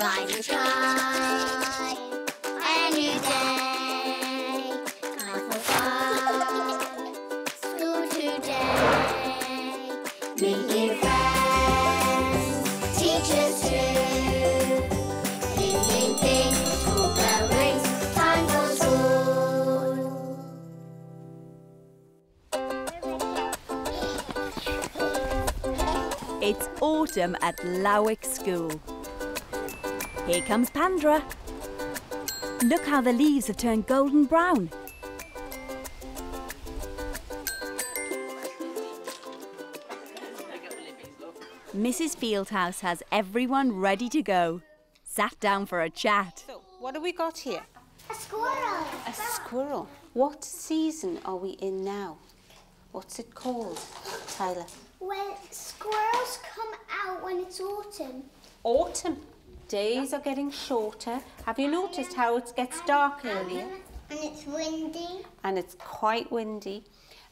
ride and try. A new day, time for fun. School today, meet new friends, teachers too. Ping, ping, ping, school bell rings, time for school. It's autumn at Lowick School. Here comes Pandra. Look how the leaves have turned golden brown. Mrs Fieldhouse has everyone ready to go. Sat down for a chat. So, what have we got here? A squirrel. A squirrel. What season are we in now? What's it called, Tyler? Well, squirrels come out when it's autumn. Autumn? Days are getting shorter. Have you noticed how it gets dark earlier? And it's windy. And it's quite windy.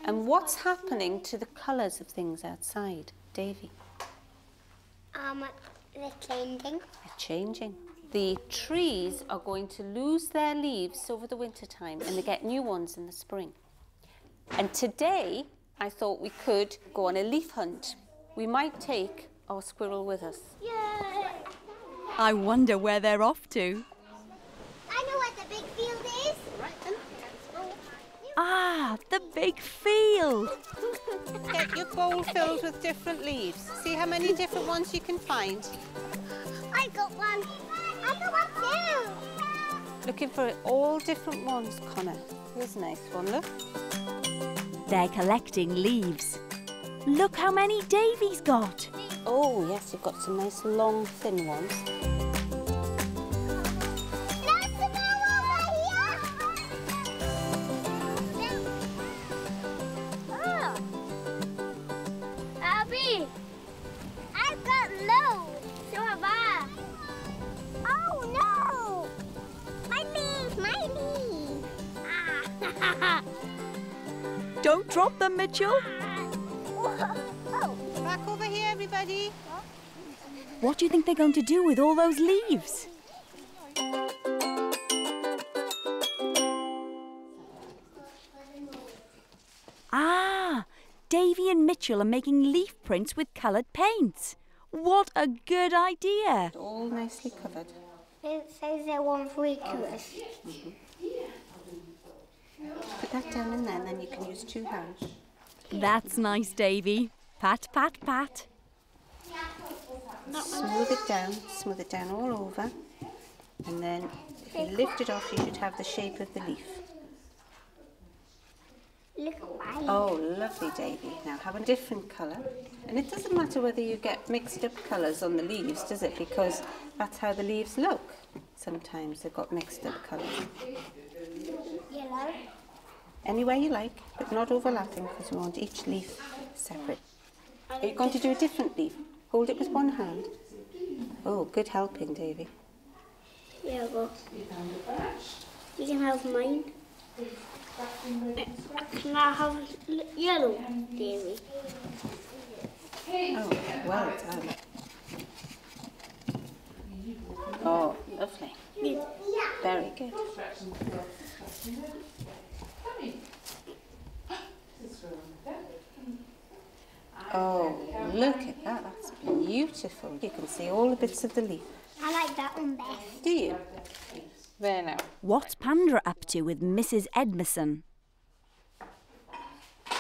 And what's happening to the colours of things outside, Davey? They're changing. They're changing. The trees are going to lose their leaves over the winter time and they get new ones in the spring. And today, I thought we could go on a leaf hunt. We might take our squirrel with us. Yay! I wonder where they're off to. I know where the big field is. Ah, the big field. Get your bowl filled with different leaves. See how many different ones you can find. I got one. I got one too. Looking for all different ones, Connor. Here's a nice one, look. They're collecting leaves. Look how many Davey's got. Oh, yes, you've got some nice, long, thin ones. That's the bell over here! Oh! Abby! I've got loads! So have I! Oh, no! My leaf! My leaf! Ah. Don't drop them, Mitchell! Back over here, everybody. What do you think they're going to do with all those leaves? Ah, Davey and Mitchell are making leaf prints with coloured paints. What a good idea. All nicely covered. It says they're one for each of us. Put that down in there and then you can use two hands. That's nice, Davey. Pat, pat, pat. Smooth it down all over. And then if you lift it off, you should have the shape of the leaf. Oh, lovely, Davey. Now have a different colour. And it doesn't matter whether you get mixed up colours on the leaves, does it? Because that's how the leaves look. Sometimes they've got mixed up colours. Yellow. Anywhere you like, but not overlapping because we want each leaf separate. Are you going to do a different leaf? Hold it with one hand. Oh, good helping, Davey. Yeah, well, you can have mine. Can I have yellow, Davey? Oh, well done. Oh, lovely. Good. Very good. Oh, look at that. That's beautiful. You can see all the bits of the leaf. I like that one best. Do you? There now. What's Pandra up to with Mrs Edmison?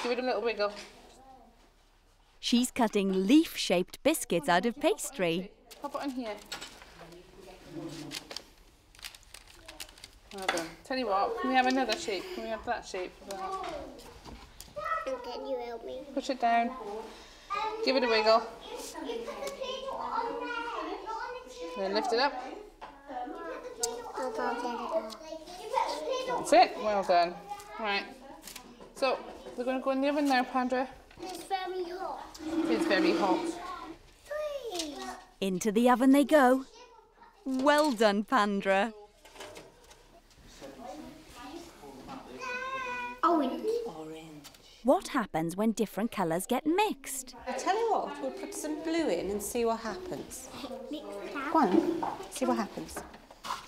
Give it a little wiggle. She's cutting leaf-shaped biscuits out of pastry. Pop it on here. Well done. Tell you what, can we have another shape? Can we have that shape? Can you help me? Push it down. Give it a wiggle. You put the Play-Doh on there, not on the chair. Then lift it up. That's it. Well done. Right. So, we're going to go in the oven now, Pandra. It's very hot. It's very hot. Into the oven they go. Well done, Pandra. Orange. what happens when different colours get mixed. I tell you what, we'll put some blue in and see what happens. Go on, see what happens. I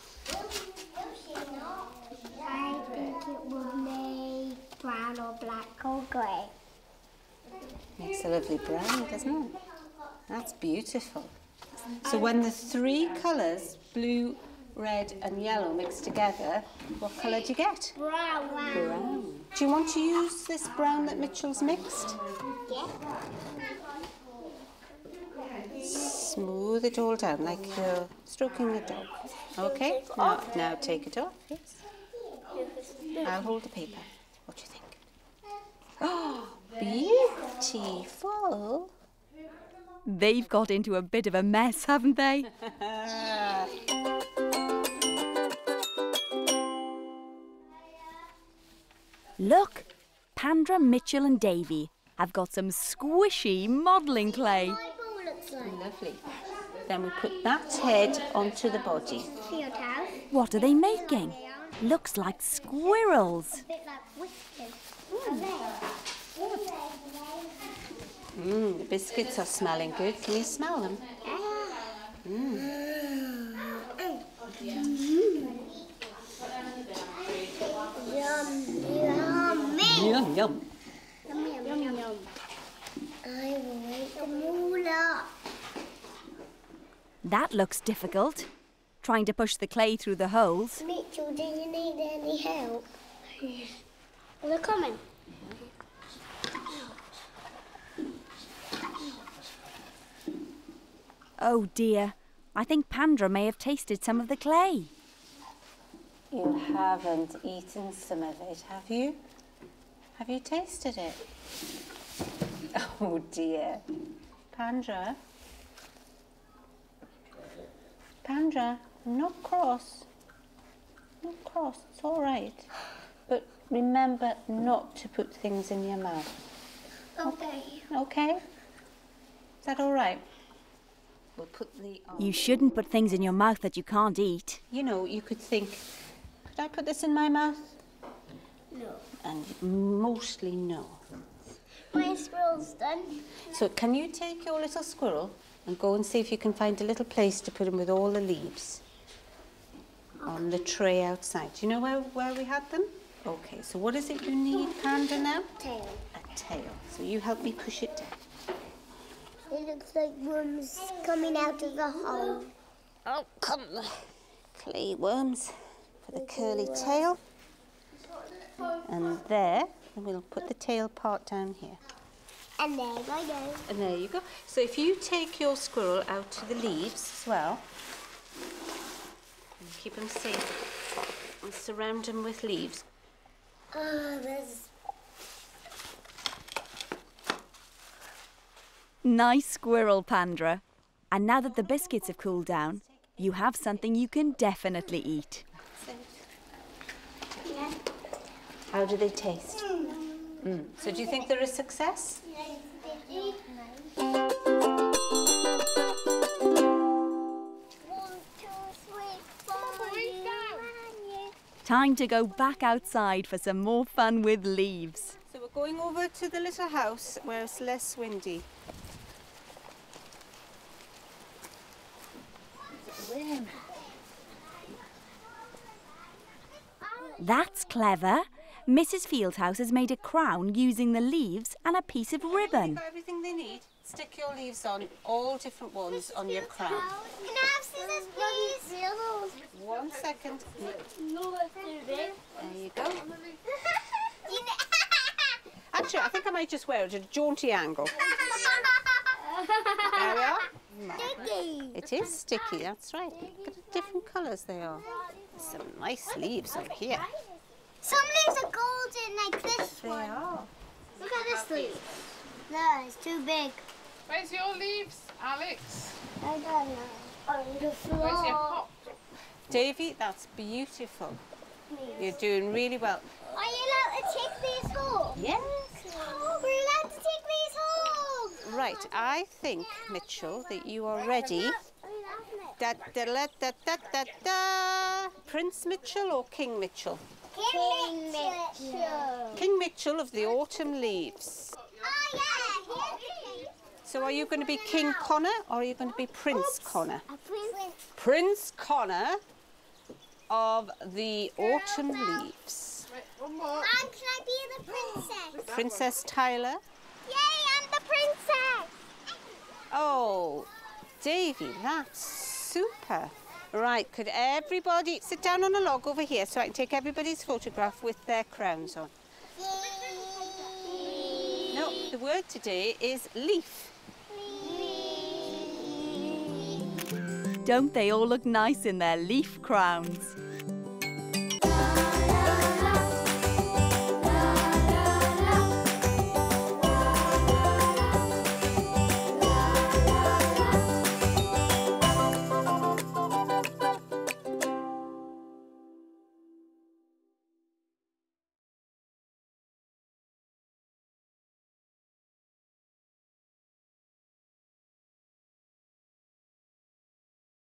think it will make brown or black or grey. Makes a lovely brown, doesn't it? That's beautiful. So when the three colours, blue, red and yellow, mixed together, what colour do you get? Brown. Brown. Do you want to use this brown that Mitchell's mixed? Yeah. Smooth it all down like you're stroking a dog. OK, now take it off. Yes. I'll hold the paper. What do you think? Oh, beautiful. They've got into a bit of a mess, haven't they? Look, Pandra, Mitchell and Davey have got some squishy modelling clay. Lovely. Then we put that head onto the body. What are they making? Looks like squirrels. A bit like whiskers. The biscuits are smelling good. Can you smell them? Yum, yum. Yum, yum, yum, yum, yum. I will make them all up. That looks difficult, trying to push the clay through the holes. Mitchell, do you need any help? They're coming. Oh dear, I think Pandra may have tasted some of the clay. You haven't eaten some of it, have you? Have you tasted it? Oh dear. Pandra? Pandra, I'm not cross. I'm not cross, it's all right. But remember not to put things in your mouth. Okay. Okay? Is that all right? We'll put the... You shouldn't put things in your mouth that you can't eat. You know, you could think, could I put this in my mouth? No. And mostly no. My squirrel's done. So can you take your little squirrel and go and see if you can find a little place to put him with all the leaves on the tray outside? Do you know where we had them? OK, so what is it you need, Pandra, now? Tail. A tail. So you help me push it down. It looks like worms coming out of the hole. Oh, come on. Clay worms for the curly tail. And there, and we'll put the tail part down here. And there you go. And there you go. So if you take your squirrel out to the leaves as well, and keep them safe, and surround them with leaves. There's... Nice squirrel, Pandra. And now that the biscuits have cooled down, you have something you can definitely eat. How do they taste? So do you think they're a success? Time to go back outside for some more fun with leaves. So we're going over to the little house where it's less windy. That's clever. Mrs Fieldhouse has made a crown using the leaves and a piece of ribbon. Got everything they need. Stick your leaves on, all different ones, on your crown. Can I have scissors, please? 1 second. There you go. Actually, I think I might just wear it at a jaunty angle. There we are. Sticky. It is sticky, that's right. Look at the different colours they are. Some nice leaves over here. Some leaves are golden, like this one. They are. Look at this leaf. No, it's too big. Where's your leaves, Alex? I don't know. On the floor. Where's your pop? Davey, that's beautiful. You're doing really well. Are you allowed to take these home? Yes. Oh, we're allowed to take these home. Right, I think, Mitchell, that you are ready. Da da da da da da da. Prince Mitchell or King Mitchell? King Mitchell. King Mitchell of the autumn leaves. Oh, yeah. So are you going to be King Connor or are you going to be Prince Connor? Prince Connor of the autumn leaves. Wait, one more. Mom, can I be the princess? Princess Tyler. Yay, I'm the princess. Oh, Davey, that's super. Right, could everybody sit down on a log over here so I can take everybody's photograph with their crowns on? Leaf. No, the word today is leaf. Leaf. Don't they all look nice in their leaf crowns?